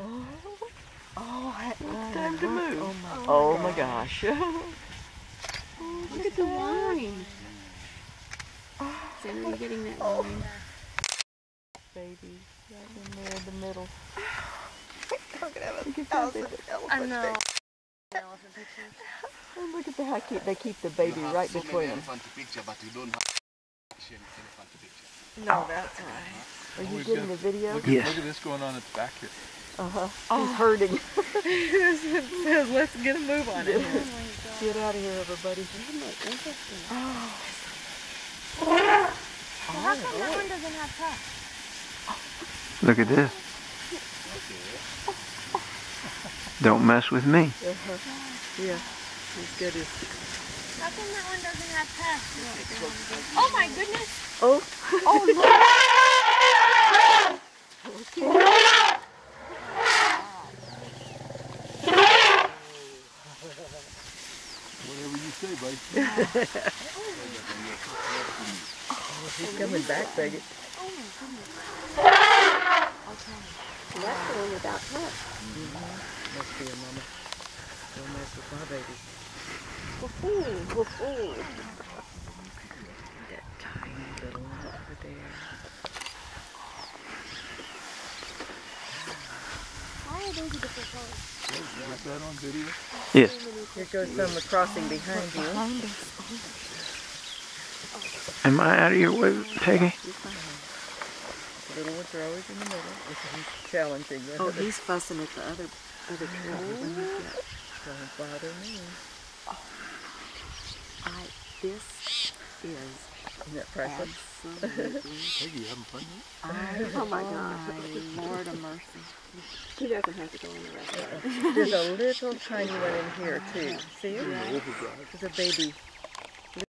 Oh, oh, time to move. Oh my gosh. Oh, look at the wine. Sam, are you getting that wine? Baby, right in there in the middle. We're gonna have a elephant. I know. Elephant pictures. Oh, look at the how cute they keep the baby right so between them. Elephant picture, but you don't have elephant picture. No, that's right. Are you getting the video? Look at, look at this going on at the back here. He's hurting. It says, let's get a move on it. Oh, get out of here, everybody. Isn't it interesting? Oh. Oh. Well, how come that one doesn't have tusks? Look at this. Don't mess with me. Yeah, he's got his. How come that one doesn't have tusks? Oh my goodness! Oh, look! Whatever you say, buddy. Oh, he's coming back, baby. Oh my goodness. Okay. That's the one without touch. Must be a mama. Don't mess with my baby. Woohoo! That tiny little one over there. Why are those different colors? You got that on video? Yes. Here goes someone crossing behind you. Am I out of your way, Peggy? Little ones are always in the middle, which is challenging. Oh, he's fussing at the other tree. Don't bother me. Oh. This is absolutely... Hey, you having fun yet? Oh my God, Lord of mercy. He doesn't have to go in the rest of it. There's a little tiny one in here, too. See it? There's a baby.